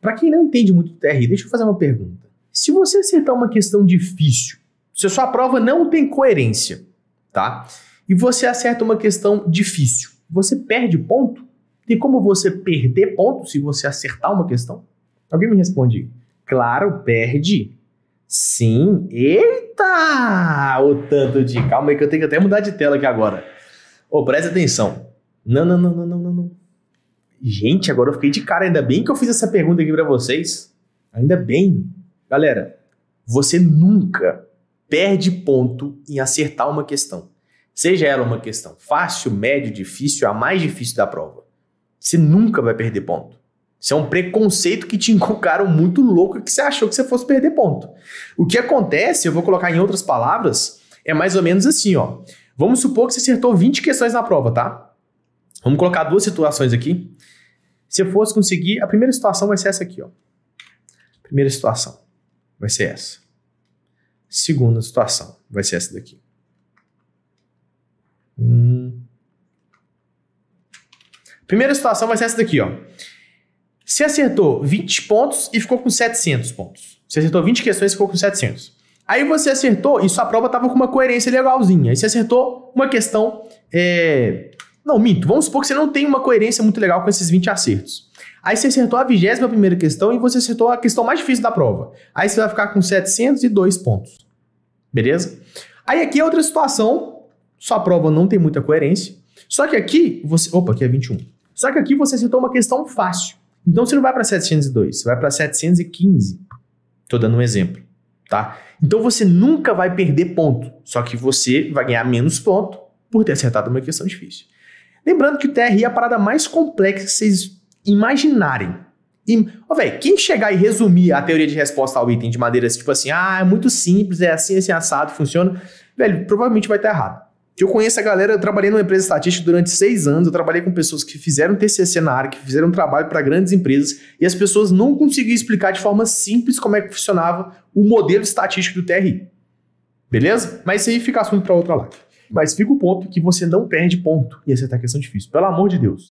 Para quem não entende muito do TRI, deixa eu fazer uma pergunta. Se você acertar uma questão difícil, se a sua prova não tem coerência, tá? E você acerta uma questão difícil, você perde ponto? Tem como você perder ponto se você acertar uma questão? Alguém me responde. Claro, perde. Sim. Eita! O tanto de... Calma aí que eu tenho que até mudar de tela aqui agora. Ô, presta atenção. Não. Gente, agora eu fiquei de cara. Ainda bem que eu fiz essa pergunta aqui pra vocês. Ainda bem. Galera, você nunca perde ponto em acertar uma questão. Seja ela uma questão fácil, médio, difícil, a mais difícil da prova. Você nunca vai perder ponto. Isso é um preconceito que te inculcaram muito louco que você achou que você fosse perder ponto. O que acontece, eu vou colocar em outras palavras, é mais ou menos assim, ó. Vamos supor que você acertou 20 questões na prova, tá? Vamos colocar duas situações aqui. Se eu fosse conseguir, a primeira situação vai ser essa aqui, ó. Primeira situação vai ser essa. Segunda situação vai ser essa daqui. Primeira situação vai ser essa daqui, ó. Você acertou 20 pontos e ficou com 700 pontos. Você acertou 20 questões e ficou com 700. Aí você acertou e sua prova estava com uma coerência legalzinha. Aí você acertou uma questão... Não, minto. Vamos supor que você não tem uma coerência muito legal com esses 20 acertos. Aí você acertou a 21ª questão e você acertou a questão mais difícil da prova. Aí você vai ficar com 702 pontos. Beleza? Aí aqui é outra situação. Sua prova não tem muita coerência. Só que aqui você... Opa, aqui é 21. Só que aqui você acertou uma questão fácil. Então você não vai para 702, você vai para 715. Estou dando um exemplo, tá? Então você nunca vai perder ponto. Só que você vai ganhar menos ponto por ter acertado uma questão difícil. Lembrando que o TRI é a parada mais complexa que vocês imaginarem. Quem chegar e resumir a teoria de resposta ao item de maneira tipo assim, é muito simples, é assim, assim, assado, funciona, provavelmente vai estar errado. Eu conheço a galera, eu trabalhei numa empresa estatística durante 6 anos, eu trabalhei com pessoas que fizeram TCC na área, que fizeram um trabalho para grandes empresas, e as pessoas não conseguiam explicar de forma simples como é que funcionava o modelo estatístico do TRI. Beleza? Mas isso aí fica assunto para outra live. Mas fica o ponto que você não perde ponto em acertar a questão difícil. Pelo amor de Deus.